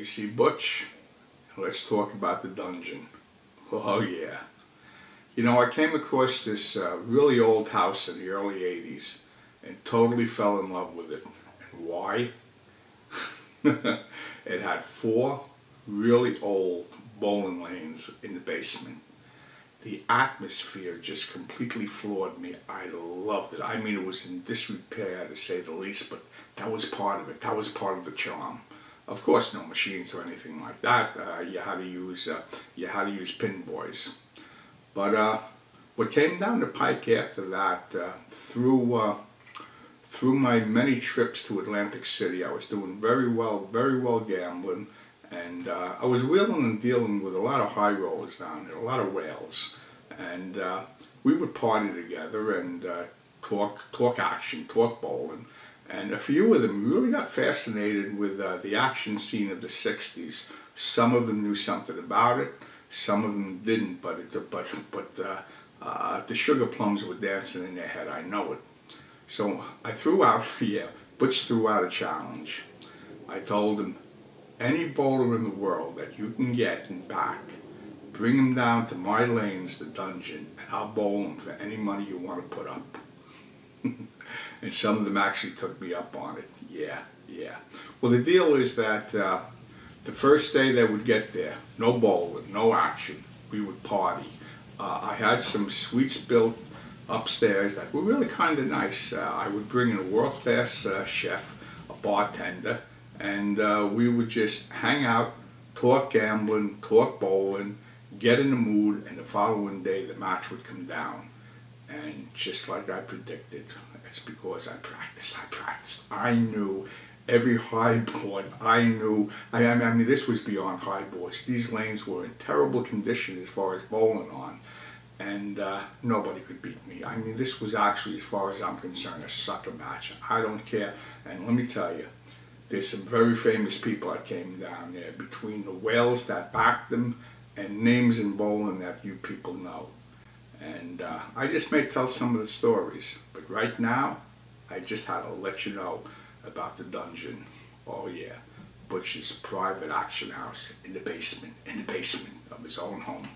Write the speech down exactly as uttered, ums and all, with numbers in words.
A C Butch, and let's talk about The Dungeon. Oh yeah. You know, I came across this uh, really old house in the early eighties and totally fell in love with it. And why? It had four really old bowling lanes in the basement. The atmosphere just completely floored me. I loved it. I mean, it was in disrepair to say the least, but that was part of it. That was part of the charm. Of course, no machines or anything like that. Uh, you had to use uh, you had to use pin boys. But uh, what came down the pike after that, uh, through uh, through my many trips to Atlantic City, I was doing very well, very well gambling. And uh, I was wheeling and dealing with a lot of high rollers down there, a lot of whales. And uh, we would party together and uh, talk, talk action, talk bowling. And a few of them really got fascinated with uh, the action scene of the sixties. Some of them knew something about it, some of them didn't, but, it, but, but uh, uh, the sugar plums were dancing in their head, I know it. So I threw out, yeah, Butch threw out a challenge. I told him, any bowler in the world that you can get and back, bring them down to my lanes, The Dungeon, and I'll bowl them for any money you want to put up. And some of them actually took me up on it. Yeah, yeah. Well, the deal is that uh, the first day they would get there, no bowling, no action. We would party. Uh, I had some suites built upstairs that were really kind of nice. Uh, I would bring in a world-class uh, chef, a bartender, and uh, we would just hang out, talk gambling, talk bowling, get in the mood, and the following day the match would come down. And just like I predicted, it's because I practiced, I practiced. I knew every high board, I knew, I, I, mean, I mean this was beyond high boards. These lanes were in terrible condition as far as bowling on, and uh, nobody could beat me. I mean, this was actually, as far as I'm concerned, a sucker match. I don't care, and let me tell you, there's some very famous people that came down there, between the whales that backed them and names in bowling that you people know. And uh, I just may tell some of the stories, but right now, I just had to let you know about The Dungeon. Oh yeah, Butch's private action house in the basement, in the basement of his own home.